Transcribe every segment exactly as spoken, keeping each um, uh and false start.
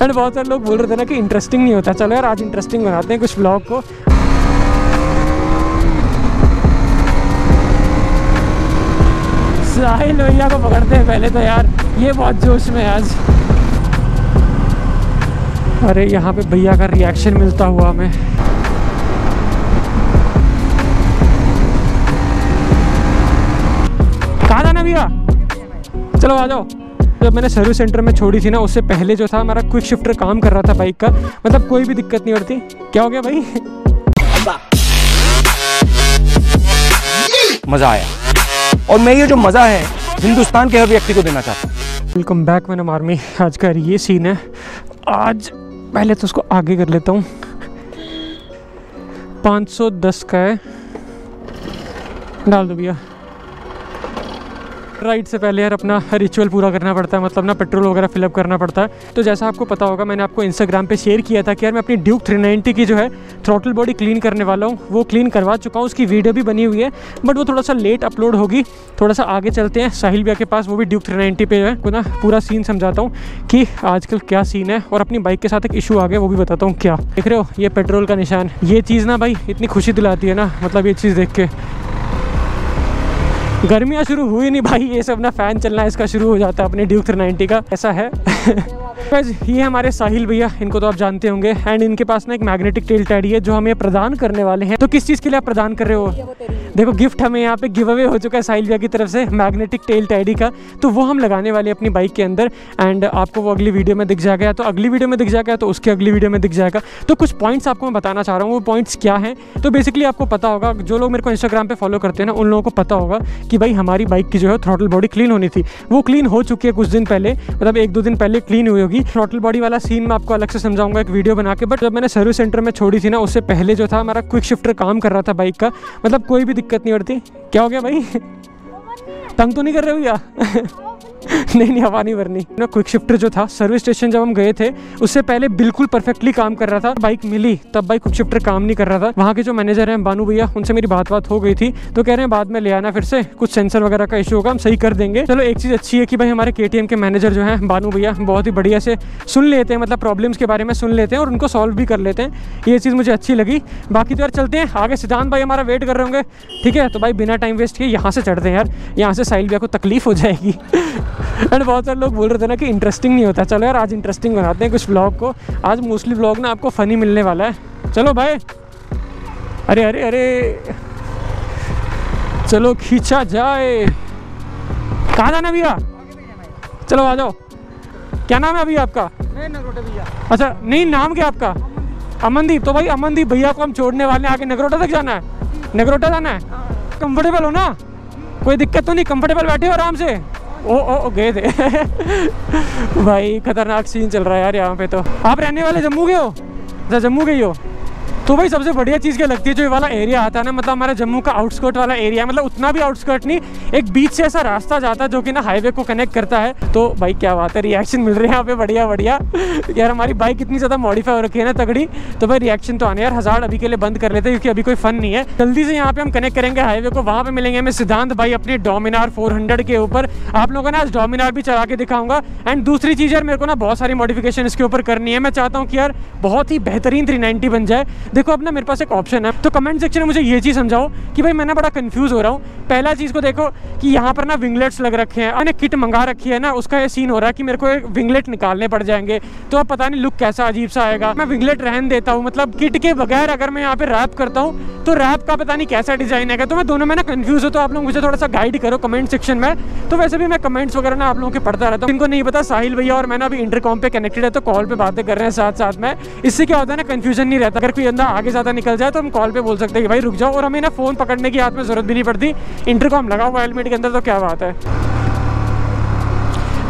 And बहुत सारे लोग बोल रहे थे ना कि इंटरेस्टिंग नहीं होता, चलो यार आज इंटरेस्टिंग बनाते हैं कुछ ब्लॉग को। साहिल भैया को पकड़ते हैं पहले तो यार, ये बहुत जोश में आज। अरे यहाँ पे भैया का रिएक्शन मिलता हुआ हमें। कहाँ जाना भैया? चलो आ जाओ। जब मैंने सर्विस सेंटर में छोड़ी थी ना, उससे पहले जो था हमारा क्विक शिफ्टर काम कर रहा था बाइक का, मतलब कोई भी दिक्कत नहीं होती। क्या हो गया भाई? मज़ा आया, और मैं ये जो मज़ा है हिंदुस्तान के हर व्यक्ति को देना चाहता हूँ। Welcome back man army. आज का ये सीन है, आज पहले तो उसको आगे कर लेता हूँ। पाँच सौ दस का है, डाल दो भैया। राइड से पहले यार अपना रिचुअल पूरा करना पड़ता है, मतलब ना पेट्रोल वगैरह फिलअप करना पड़ता है। तो जैसा आपको पता होगा, मैंने आपको इंस्टाग्राम पे शेयर किया था कि यार मैं अपनी ड्यूक थ्री नाइन्टी की जो है थ्रॉटल बॉडी क्लीन करने वाला हूँ। वो क्लीन करवा चुका हूँ, उसकी वीडियो भी बनी हुई है, बट वो थोड़ा सा लेट अपलोड होगी। थोड़ा सा आगे चलते हैं साहिल भैया के पास, वो भी ड्यूक थ्री नाइन्टी पे है। ना पूरा सीन समझाता हूँ कि आजकल क्या सीन है, और अपनी बाइक के साथ एक इशू आ गया वो भी बताता हूँ। क्या देख रहे हो? ये पेट्रोल का निशान। ये चीज़ ना भाई इतनी खुशी दिलाती है ना, मतलब ये चीज़ देख के। गर्मियाँ शुरू हुई नहीं भाई, ये सब ना फ़ैन चलना इसका शुरू हो जाता है अपने ड्यूक थ्री नाइन्टी का, ऐसा है। ये हमारे साहिल भैया, इनको तो आप जानते होंगे। एंड इनके पास ना एक मैग्नेटिक टेल टैडी है जो हमें प्रदान करने वाले हैं। तो किस चीज़ के लिए आप प्रदान कर रहे हो? देखो गिफ्ट हमें यहाँ पे गिव अवे हो चुका है साहिल भैया की तरफ से, मैग्नेटिक टेल टैडी का। तो वो हम लगाने वाले अपनी बाइक के अंदर, एंड आपको वो अगली वीडियो में दिख जाएगा। तो अगली वीडियो में दिख जाएगा तो उसकी अगली वीडियो में दिख जाएगा। तो कुछ पॉइंट्स आपको मैं बताना चाह रहा हूँ, वो पॉइंट्स क्या हैं। तो बेसिकली आपको पता होगा, जो लोग मेरे को इंस्टाग्राम पर फॉलो करते हैं ना, उन लोगों को पता होगा कि भाई हमारी बाइक की जो है थ्रॉटल बॉडी क्लीन होनी थी। वो क्लीन हो चुकी है कुछ दिन पहले, मतलब एक दो दिन पहले क्लीन हुई होगी। थ्रॉटल बॉडी वाला सीन मैं आपको अलग से समझाऊंगा एक वीडियो बना के। बट जब मैंने सर्विस सेंटर में छोड़ी थी ना, उससे पहले जो था हमारा क्विक शिफ्टर काम कर रहा था बाइक का, मतलब कोई भी दिक्कत नहीं होती। क्या हो गया भाई? तंग तो नहीं कर रहे भैया? नहीं नहीं, हवा नहीं भरनी ना। क्विक शिफ्टर जो था सर्विस स्टेशन जब हम गए थे उससे पहले बिल्कुल परफेक्टली काम कर रहा था। बाइक मिली तब भाई क्विक शिफ्टर काम नहीं कर रहा था। वहाँ के जो मैनेजर हैं बानू भैया, उनसे मेरी बात बात हो गई थी, तो कह रहे हैं बाद में ले आना फिर से, कुछ सेंसर वगैरह का इशू होगा, हम सही कर देंगे। चलो एक चीज़ अच्छी है कि भाई हमारे केटीएम के मैनेजर जो हैं बानू भैया बहुत ही बढ़िया से सुन लेते हैं, मतलब प्रॉब्लम्स के बारे में सुन लेते हैं और उनको सॉल्व भी कर लेते हैं। ये चीज़ मुझे अच्छी लगी। बाकी तो यार चलते हैं आगे, सिद्धांत भाई हमारा वेट कर रहे होंगे। ठीक है, तो भाई बिना टाइम वेस्ट किए यहाँ से चढ़ते हैं यार, यहाँ से साहिल भैया को तकलीफ हो जाएगी। एंड बहुत सारे लोग बोल रहे थे ना कि इंटरेस्टिंग नहीं होता, चलो यार आज इंटरेस्टिंग बनाते हैं कुछ ब्लॉग को। आज मोस्टली ब्लॉग ना आपको फ़नी मिलने वाला है। चलो भाई, अरे अरे अरे, चलो खींचा जाए। कहाँ जाना भैया? चलो आ जाओ। क्या नाम है अभी आपका? नगरोटे भैया। अच्छा, नहीं नाम क्या आपका? अमनदीप। तो भाई अमनदीप भैया को हम छोड़ने वाले हैं, आगे नगरोटा तक जाना है। नगरोटा जाना है? कम्फर्टेबल हो ना? कोई दिक्कत तो नहीं? कम्फर्टेबल बैठे हो आराम से? ओ ओ, ओ गए थे। भाई खतरनाक सीन चल रहा है यार यहाँ पे। तो आप रहने वाले जम्मू के हो? जरा जम्मू के ही हो? तो भाई सबसे बढ़िया चीज़ क्या लगती है जो ये वाला एरिया आता है ना, मतलब हमारा जम्मू का आउटस्कर्ट वाला एरिया, मतलब उतना भी आउटस्कर्ट नहीं, एक बीच से ऐसा रास्ता जाता है जो कि ना हाईवे को कनेक्ट करता है। तो भाई क्या बात है, रिएक्शन मिल रहे हैं यहाँ पे बढ़िया बढ़िया। यार हमारी बाइक इतनी ज़्यादा मॉडिफाई हो रखी है ना तगड़ी, तो भाई रिएक्शन तो आने। यार हज़ार अभी के लिए बंद कर लेते हैं क्योंकि अभी कोई फन नहीं है। जल्दी से यहाँ पे हम कनेक्ट करेंगे हाईवे को, वहाँ पर मिलेंगे हमें सिद्धांत भाई अपने डोमिनार फोर हंड्रेड के ऊपर। आप लोगों ने आज डोमिनार भी चला के दिखाऊंगा। एंड दूसरी चीज़ यार, मेरे को ना बहुत सारी मॉडिफिकेशन इसके ऊपर करनी है। मैं चाहता हूँ कि यार बहुत ही बेहतरीन थ्री नाइन्टी बन जाए। देखो अब ना मेरे पास एक ऑप्शन है, तो कमेंट सेक्शन में मुझे ये चीज़ समझाओ कि भाई मैं ना बड़ा कंफ्यूज हो रहा हूँ। पहला चीज़ को देखो कि यहाँ पर ना विंगलेट्स लग रखे हैं, मैंने किट मंगा रखी है ना, उसका ये सीन हो रहा है कि मेरे को एक विंगलेट निकालने पड़ जाएंगे, तो अब पता नहीं लुक कैसा अजीब सा आएगा। मैं विंगलेट रहन देता हूँ, मतलब किट के बगैर अगर मैं यहाँ पर रैप करता हूँ तो रैप का पता नहीं कैसा डिज़ाइन आएगा। तो मैं दोनों में ना कन्फ्यूज़ हूँ, तो आप लोग मुझे थोड़ा सा गाइड करो कमेंट सेक्शन में। तो वैसे भी मैं कमेंट्स वगैरह ना आप लोगों के पढ़ता रहता हूँ। इनको नहीं पता साहिल भैया और मैं ना अभी इंटरकॉम पे कनेक्टेड है, तो कॉल पर बातें कर रहे हैं साथ साथ में। इससे क्या होता है ना, कन्फ्यूजन नहीं रहता। अगर कोई आगे ज़्यादा निकल जाए तो हम कॉल पे बोल सकते हैं कि भाई रुक जाओ, और हमें ना फ़ोन पकड़ने की हाथ में ज़रूरत भी नहीं पड़ती, इंटरकॉम लगा हुआ हेलमेट के अंदर। तो क्या बात है।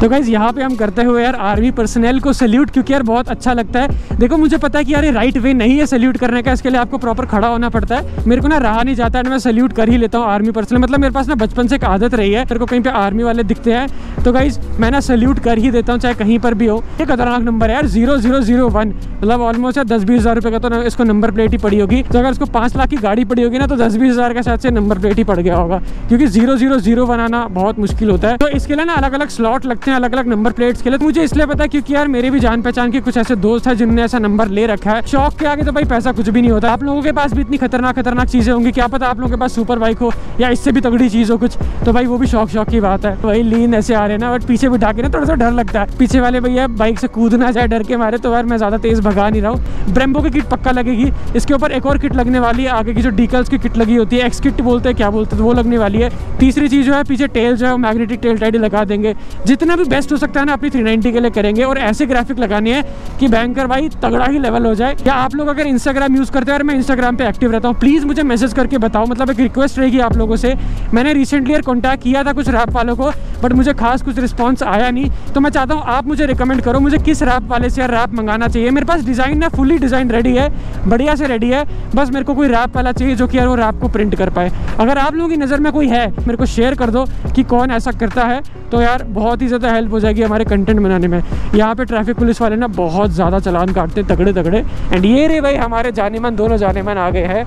तो गाइज़ यहाँ पे हम करते हुए यार आर्मी पर्सनल को सैल्यूट, क्योंकि यार बहुत अच्छा लगता है। देखो मुझे पता है कि यार ये राइट वे नहीं है सैल्यूट करने का, इसके लिए आपको प्रॉपर खड़ा होना पड़ता है। मेरे को ना रहा नहीं जाता है, मैं सैल्यूट कर ही लेता हूँ आर्मी पर्सनल, मतलब मेरे पास ना बचपन से एक आदत रही है। मेरे को कहीं पर आर्मी वाले दिखते हैं तो गाइज़ मैं ना सैल्यूट कर ही देता हूँ, चाहे कहीं पर भी हो। ये खतरनाक नंबर है यार, जीरो जीरो जीरो वन, मतलब ऑलमोस्ट यार दस बीस हज़ार रुपये का तो इसको नंबर प्लेट ही पड़ी होगी। तो अगर इसको पाँच लाख की गाड़ी पड़ी होगी ना, तो दस बीस हज़ार का शायद से नंबर प्लेट ही पड़ गया होगा, क्योंकि जीरो जीरो जीरो वन आना बहुत मुश्किल होता है। तो इसके लिए ना अलग अलग स्लॉट लगते हैं, हैं अलग अलग नंबर प्लेट्स के लिए। मुझे इसलिए पता है क्योंकि यार मेरे भी जान पहचान के कुछ ऐसे दोस्त है जिन्होंने ऐसा नंबर ले रखा है। शौक के आगे तो भाई पैसा कुछ भी नहीं होता। आप लोगों के पास भी इतनी खतरनाक खतरनाक चीजें होंगी, क्या पता आप लोगों के पास सुपर बाइक हो या इससे भी तगड़ी चीज हो कुछ, तो भाई वो भी शौक शौक की बात है। वही लीन ऐसे आ रहे ना, बट पीछे बिठा के ना थोड़ा सा डर लगता है। पीछे वाले भैया बाइक से कूदना चाहे डर के मारे, तो यार मैं ज्यादा तेज भगा नहीं रहा हूँ। ब्रेम्बो की किट पक्का लगेगी, इसके ऊपर एक और किट लगने वाली है आगे की, जो डीकल्स की किट लगी होती है, एक्स किट बोलते हैं क्या बोलते हैं, वो लगने वाली है। तीसरी चीज जो है पीछे टेल जो है मैग्नेटिक टेल टाइड लगा देंगे। जितना भी बेस्ट हो सकता है ना अपनी थ्री नाइंटी के लिए करेंगे, और ऐसे ग्राफिक लगाने हैं कि बैंकर भाई तगड़ा ही लेवल हो जाए। या आप लोग अगर इंस्टाग्राम यूज़ करते हैं, और मैं इंस्टाग्राम पे एक्टिव रहता हूँ, प्लीज़ मुझे मैसेज करके बताओ। मतलब एक रिक्वेस्ट रहेगी आप लोगों से। मैंने रिसेंटली यार कॉन्टैक्ट किया था कुछ रैप वालों को, बट मुझे खास कुछ रिस्पॉन्स आया नहीं। तो मैं चाहता हूँ आप मुझे रिकमेंड करो मुझे किस रैप वाले से यार रैप मंगाना चाहिए। मेरे पास डिज़ाइन है, फुली डिज़ाइन रेडी है, बढ़िया से रेडी है, बस मेरे को कोई रैप वाला चाहिए जो कि यार वो रैप को प्रिंट कर पाए। अगर आप लोगों की नज़र में कोई है मेरे को शेयर कर दो कि कौन ऐसा करता है, तो यार बहुत ही ज़्यादा हेल्प हो जाएगी हमारे कंटेंट बनाने में। यहाँ पे ट्रैफिक पुलिस वाले ना बहुत ज़्यादा चालान काटते हैं तगड़े तगड़े। एंड ये रे भाई हमारे जानेमन, दोनों जानेमन आ गए हैं।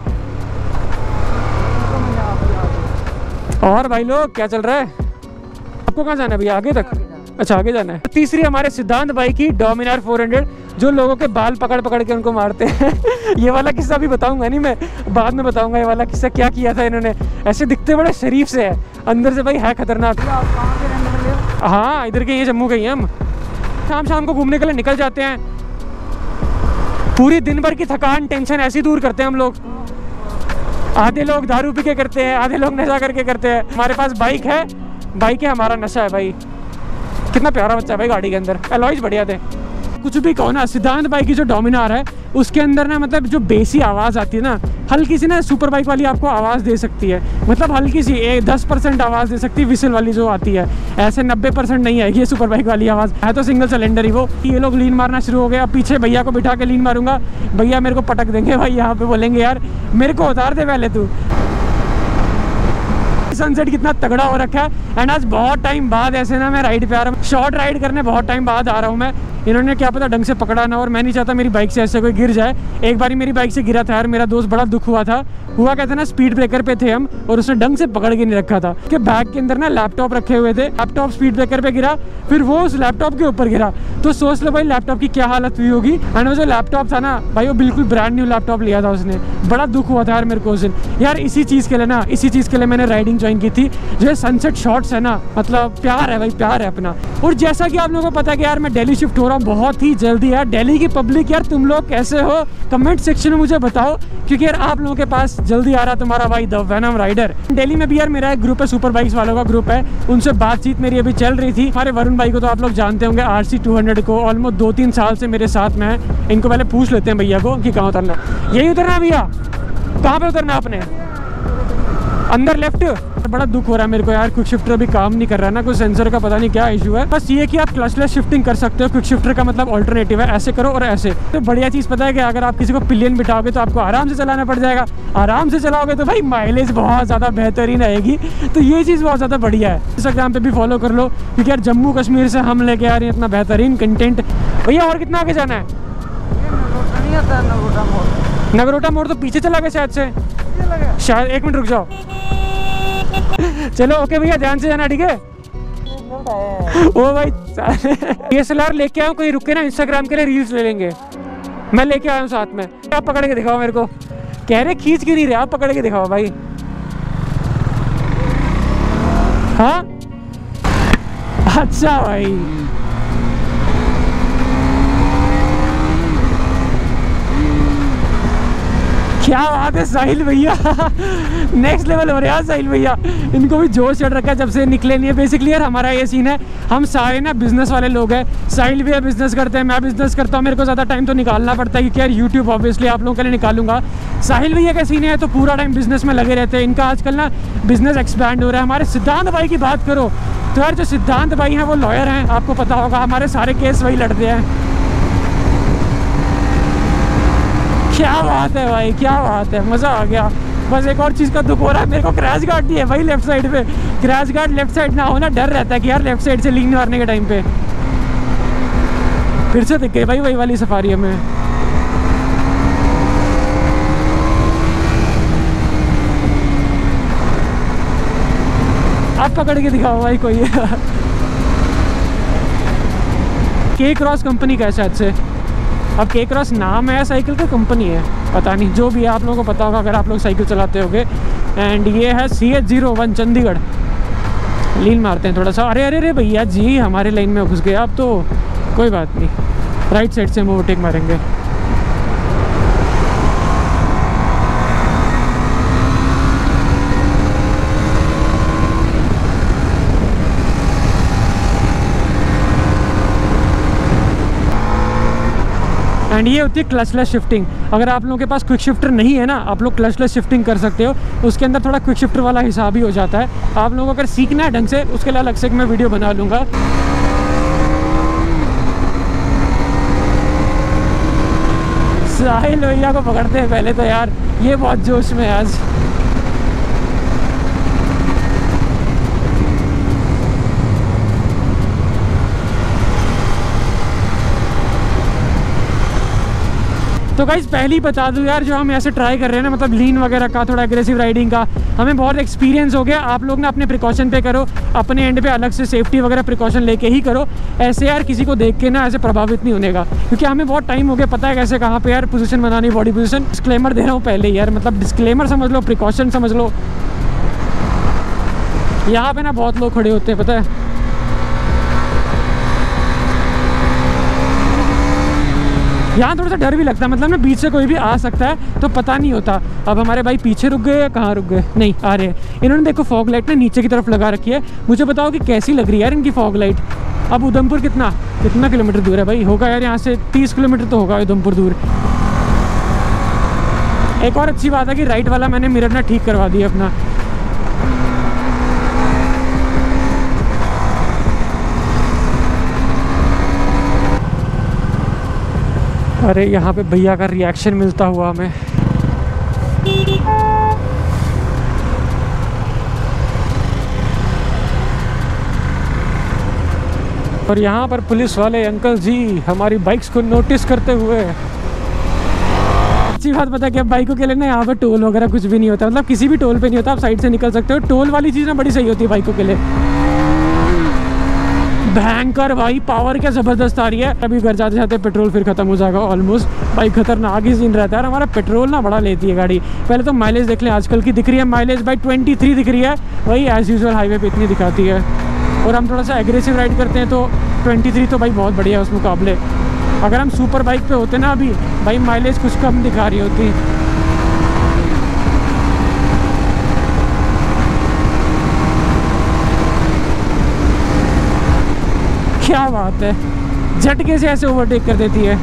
और भाई लोग क्या चल रहा है? आपको कहाँ जाना है भैया? आगे तक? अच्छा आगे जाना है। तीसरी हमारे सिद्धांत भाई की डोमिनार फोर हंड्रेड, जो लोगों के बाल पकड़ पकड़ के उनको मारते हैं। ये वाला किस्सा भी बताऊंगा नहीं मैं, बाद में बताऊंगा ये वाला किस्सा क्या किया था इन्होंने। ऐसे दिखते बड़े शरीफ से है, अंदर से भाई है खतरनाक। हाँ इधर के, ये जम्मू के ही हम शाम शाम को घूमने के लिए निकल जाते हैं। पूरी दिन भर की थकान टेंशन ऐसी दूर करते हैं हम लोग। आधे लोग दारू पी के करते हैं, आधे लोग नशा करके करते हैं। हमारे पास बाइक है, बाइक है हमारा नशा है भाई। कितना प्यारा बच्चा है भाई गाड़ी के अंदर, अलॉयज बढ़िया थे। कुछ भी कहो ना, सिद्धांत बाइक की जो डोमिनार है उसके अंदर ना मतलब जो बेसी आवाज़ आती है ना, हल्की सी ना सुपर बाइक वाली आपको आवाज़ दे सकती है। मतलब हल्की सी ए, दस परसेंट आवाज़ दे सकती है विसल वाली जो आती है, ऐसे नब्बे परसेंट नहीं आएगी ये सुपर बाइक वाली आवाज़। है तो सिंगल सिलेंडर ही वो। ये लोग लीन मारना शुरू हो गया। पीछे भैया को बिठा के लीन मारूंगा, भैया मेरे को पटक देंगे भाई, यहाँ पे बोलेंगे यार मेरे को उतार दे पहले तू। सनसेट कितना तगड़ा हो रखा है। एंड आज बहुत टाइम बाद ऐसे ना मैं राइड पे आ रहा हूँ, शॉर्ट राइड करने बहुत टाइम बाद आ रहा हूँ मैं। इन्होंने क्या पता ढंग से पकड़ा ना, और मैं नहीं चाहता मेरी बाइक से ऐसे कोई गिर जाए। एक बार ही मेरी बाइक से गिरा था यार मेरा दोस्त, बड़ा दुख हुआ था। हुआ कहते ना स्पीड ब्रेकर पे थे हम, और उसने ढंग से पकड़ के नहीं रखा था कि बैग के अंदर ना लैपटॉप रखे हुए थे। लैपटॉप स्पीड ब्रेकर पे गिरा, फिर वो उस लैपटॉप के ऊपर गिरा, तो सोच लो भाई लैपटॉप की क्या हालत हुई होगी। एंड वो जो लैपटॉप था ना भाई, वो बिल्कुल ब्रांड न्यू लैपटॉप लिया था उसने। बड़ा दुख हुआ था यार मेरे को उस दिन। यार इसी चीज़ के लिए ना, इसी चीज़ के लिए मैंने राइडिंग ज्वाइन की थी। जो है सनसेट शॉट्स है ना, मतलब प्यार है भाई, प्यार है अपना। और जैसा कि आप लोगों को पता है कि यार मैं दिल्ली शिफ्ट हो रहा हूँ बहुत ही जल्दी। यार दिल्ली की पब्लिक यार तुम लोग कैसे हो, कमेंट सेक्शन में मुझे बताओ, क्योंकि यार आप लोगों के पास जल्दी आ रहा तुम्हारा भाई द वैनम राइडर। दिल्ली में भी यार मेरा एक ग्रुप है, सुपर बाइक्स वालों का ग्रुप है। उनसे बातचीत मेरी अभी चल रही थी। हमारे वरुण भाई को तो आप लोग जानते होंगे, आर सी टू हंड्रेड को ऑलमोस्ट दो तीन साल से मेरे साथ में है। इनको पहले पूछ लेते हैं भैया को कि कहाँ उतरना। यही उतरना भैया? कहाँ पे उतरना आपने? अंदर लेफ्ट। बड़ा दुख हो रहा है मेरे को यार, क्विक शिफ्टर अभी काम नहीं कर रहा है ना, कोई सेंसर का पता नहीं क्या इशू है। बस ये कि आप क्लचलेस शिफ्टिंग कर सकते हो, क्विक शिफ्टर का मतलब ऑल्टरनेटिव है। ऐसे करो और ऐसे, तो बढ़िया चीज़ पता है कि अगर आप किसी को पिलियन बिठाओगे तो आपको आराम से चलाना पड़ जाएगा। आराम से चलाओगे तो भाई माइलेज बहुत ज़्यादा बेहतरीन आएगी। तो ये चीज़ बहुत ज़्यादा बढ़िया है। इंस्टाग्राम पर भी फॉलो कर लो, क्योंकि यार जम्मू कश्मीर से हम लेके आ रहे हैं इतना बेहतरीन कंटेंट। भैया और कितना आगे जाना है? नगरोटा मोड़ तो पीछे चला गया शायद से, शायद। एक मिनट रुक जाओ। चलो ओके भैया, ध्यान से जाना ठीक है। ओ भाई डीएसएलआर लेके आओ, कोई रुके ना इंस्टाग्राम के लिए रील्स ले लेंगे। मैं लेके आया हूँ साथ में। आप पकड़ के दिखाओ मेरे को, कह रहे खींच के नहीं रहे, आप पकड़ के दिखाओ भाई। हाँ अच्छा भाई, क्या बात है साहिल भैया। नेक्स्ट लेवल हो रहा है यार साहिल भैया, इनको भी जोश चढ़ रखा है जब से निकले नहीं है। बेसिकली यार हमारा ये सीन है, हम सारे ना बिजनेस वाले लोग हैं। साहिल भैया बिजनेस करते हैं, मैं बिजनेस करता हूँ। मेरे को ज़्यादा टाइम तो निकालना पड़ता है, क्योंकि यार यूट्यूब ऑब्वियसली आप लोगों के लिए निकालूंगा। साहिल भैया का सीन है तो पूरा टाइम बिजनेस में लगे रहते हैं। इनका आजकल ना बिजनेस एक्सपैंड हो रहा है। हमारे सिद्धांत भाई की बात करो तो यार जो सिद्धांत भाई हैं वो लॉयर हैं, आपको पता होगा। हमारे सारे केस वही लड़ते हैं। क्या बात है भाई, क्या बात है, मज़ा आ गया। बस एक और चीज़ का दुख हो रहा है मेरे को, क्रैश गार्ड नहीं है भाई लेफ्ट साइड पे। क्रैश गार्ड लेफ्ट साइड ना हो ना, डर रहता है कि यार लेफ्ट साइड से लीन मारने के टाइम पे फिर से दिख गई भाई वही वाली सफारी हमें। आप पकड़ के दिखाओ भाई कोई। के क्रॉस कंपनी का है शायद से। अब के क्रॉस नाम है साइकिल का, कंपनी है पता नहीं, जो भी है आप लोगों को पता होगा अगर आप लोग साइकिल चलाते होगे। एंड ये है C H zero one, Chandigarh. Lean मारते हैं थोड़ा सा। अरे अरे अरे भैया जी हमारे लाइन में घुस गए आप, तो कोई बात नहीं। राइट साइड से हम ओवरटेक मारेंगे। एंड ये होती है क्लचलेस शिफ्टिंग। अगर आप लोगों के पास क्विक शिफ्टर नहीं है ना, आप लोग क्लचलेस शिफ्टिंग कर सकते हो। उसके अंदर थोड़ा क्विक शिफ्टर वाला हिसाब ही हो जाता है। आप लोगों को अगर सीखना है ढंग से, उसके लिए अलग से मैं वीडियो बना लूँगा। साहिल भैया को पकड़ते हैं पहले तो यार, ये बहुत जोश में है आज। तो गाइस पहले ही बता दूं यार, जो हम ऐसे ट्राई कर रहे हैं ना, मतलब लीन वगैरह का, थोड़ा एग्रेसिव राइडिंग का, हमें बहुत एक्सपीरियंस हो गया। आप लोग ना अपने प्रिकॉशन पे करो, अपने एंड पे अलग से सेफ्टी वगैरह प्रिकॉशन लेके ही करो। ऐसे यार किसी को देख के ना ऐसे प्रभावित नहीं होने का, क्योंकि हमें बहुत टाइम हो गया पता है कैसे कहाँ पर यार पोजिशन बनानी, बॉडी पोजिशन। डिस्क्लेमर दे रहा हूँ पहले यार, मतलब डिस्क्लेमर समझ लो, प्रिकॉशन समझ लो। यहाँ पर ना बहुत लोग खड़े होते हैं पता है। यहाँ थोड़ा सा डर भी लगता है, मतलब ना बीच से कोई भी आ सकता है तो पता नहीं होता। अब हमारे भाई पीछे रुक गए या कहाँ रुक गए, नहीं आ रहे हैं। इन्होंने देखो फॉग लाइट ना नीचे की तरफ लगा रखी है। मुझे बताओ कि कैसी लग रही है यार इनकी फॉग लाइट। अब उधमपुर कितना कितना किलोमीटर दूर है भाई, होगा यार यहाँ से तीस किलोमीटर तो होगा उधमपुर दूर। एक और अच्छी बात है कि राइट वाला मैंने मिरर ना ठीक करवा दिया अपना। अरे यहाँ पे भैया का रिएक्शन मिलता हुआ हमें। और यहाँ पर पुलिस वाले अंकल जी हमारी बाइक्स को नोटिस करते हुए। अच्छी बात पता है कि अब बाइकों के लिए ना यहाँ पर टोल वगैरह कुछ भी नहीं होता, मतलब किसी भी टोल पे नहीं होता, आप साइड से निकल सकते हो। टोल वाली चीज़ ना बड़ी सही होती है बाइकों के लिए। भयंकर भाई पावर क्या ज़बरदस्त आ रही है। अभी घर जाते जाते पेट्रोल फिर खत्म हो जाएगा ऑलमोस्ट। भाई खतरनाक ही सीन रहता है यार, हमारा पेट्रोल ना बड़ा लेती है गाड़ी। पहले तो माइलेज देख लें, आजकल की दिख रही है माइलेज भाई ट्वेंटी थ्री दिख रही है, वही एज़ यूजुअल हाईवे पे इतनी दिखाती है। और हम थोड़ा सा एग्रेसिव राइड करते हैं तो ट्वेंटी थ्री तो भाई बहुत बढ़िया है उस मुकाबले। अगर हम सुपर बाइक पर होते ना अभी भाई, माइलेज कुछ कम दिखा रही होती। क्या बात है, झटके से ऐसे ओवरटेक कर देती है।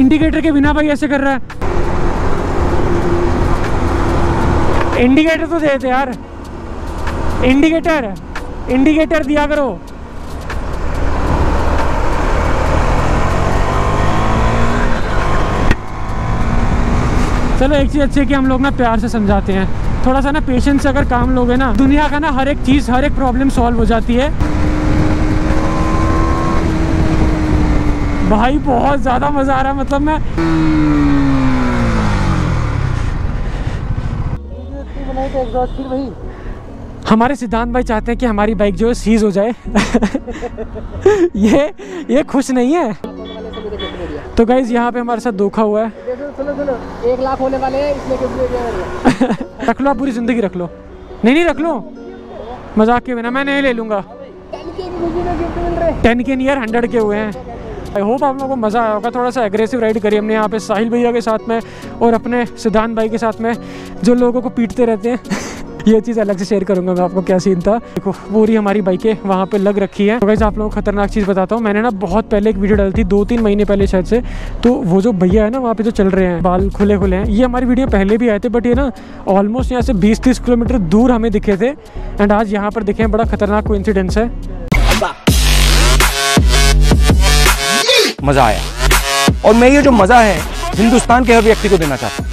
इंडिकेटर के बिना भाई ऐसे कर रहा है। इंडिकेटर तो देते यार, इंडिकेटर इंडिकेटर दिया करो। चलो एक चीज़ अच्छी है कि हम लोग ना प्यार से समझाते हैं, थोड़ा सा ना पेशेंस से अगर काम लोगे ना, दुनिया का ना हर एक चीज़ हर एक प्रॉब्लम सॉल्व हो जाती है। भाई बहुत ज़्यादा मज़ा आ रहा है, मतलब मैं हमारे सिद्धांत भाई चाहते हैं कि हमारी बाइक जो है सीज हो जाए। ये ये खुश नहीं है। तो गाइज यहाँ पे हमारे साथ धोखा हुआ है। सुनो सुनो, एक लाख होने वाले हैं इसमें। रख लो, पूरी जिंदगी रख लो। नहीं नहीं रख लो, मजाक के बिना मैं नहीं ले लूँगा। टेन के नियर हंड्रेड के हुए हैं। आई होप आप लोगों को मज़ा आया होगा। थोड़ा सा एग्रेसिव राइड करी हमने यहाँ पे साहिल भैया के साथ में और अपने सिद्धांत भाई के साथ में, जो लोगों को पीटते रहते हैं। ये चीज़ अलग से शेयर करूंगा मैं आपको, क्या सीन था। देखो पूरी हमारी बाइकें वहाँ पे लग रखी है। तो गाइस आप लोगों को खतरनाक चीज़ बताता हूँ, मैंने ना बहुत पहले एक वीडियो डाली थी, दो तीन महीने पहले शायद से। तो वो जो भैया है ना वहाँ पे जो चल रहे हैं, बाल खुले खुले हैं, ये हमारी वीडियो पहले भी आए थे, बट ये ना ऑलमोस्ट यहाँ से बीस तीस किलोमीटर दूर हमें दिखे थे। एंड आज यहाँ पर दिखे हैं, बड़ा खतरनाक कोइंसिडेंस है। मज़ा आया, और मैं ये जो मज़ा है हिंदुस्तान के हर व्यक्ति को देना चाहता हूँ।